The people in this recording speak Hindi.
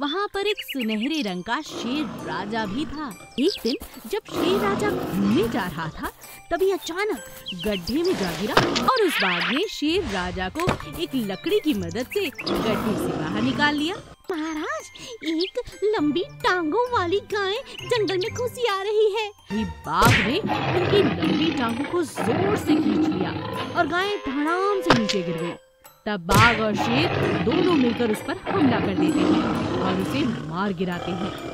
वहाँ पर एक सुनहरे रंग का शेर राजा भी था। एक दिन जब शेर राजा घूमने जा रहा था तभी अचानक गड्ढे में जा गिरा और उस बाघ ने शेर राजा को एक लकड़ी की मदद से गड्ढे से बाहर निकाल लिया। महाराज, एक लंबी टांगों वाली गाय जंगल में घुसी आ रही है। बाघ ने उनकी लंबी टांगों को जोर से खींच लिया और गाय धड़ाम से नीचे गिर गई। तब बाघ और शेर दोनों मिलकर उस पर हमला कर देते हैं और उसे मार गिराते हैं।